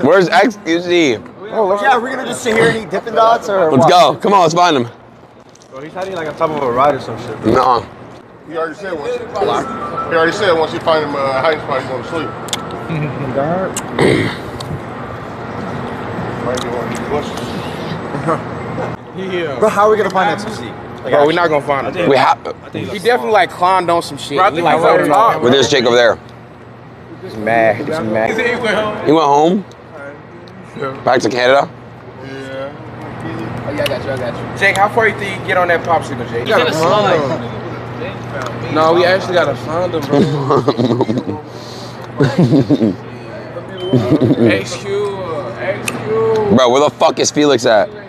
Where's xQc? Oh, yeah, we're gonna just sit here and eat Dippin' Dots or what? Let's go. Come on, let's find him. Bro, he's hiding like on top of a ride or some shit. No. He already said once. He already said once you find him hiding spot, he's going to sleep. Might be one of these bushes. Yeah. Bro, how are we gonna find xQc? Bro, we're not gonna find him. We have. He definitely like climbed on some shit. Bro, I think like over there. With this chick over there. He's mad. He's mad. He went home. He went home. Back to Canada? Yeah. Oh, yeah, I got you, I got you. Jake, how far you think you get on that popsicle, Jake? You gotta find. No, we actually gotta find him, bro. XQ, XQ. Bro, where the fuck is Felix at?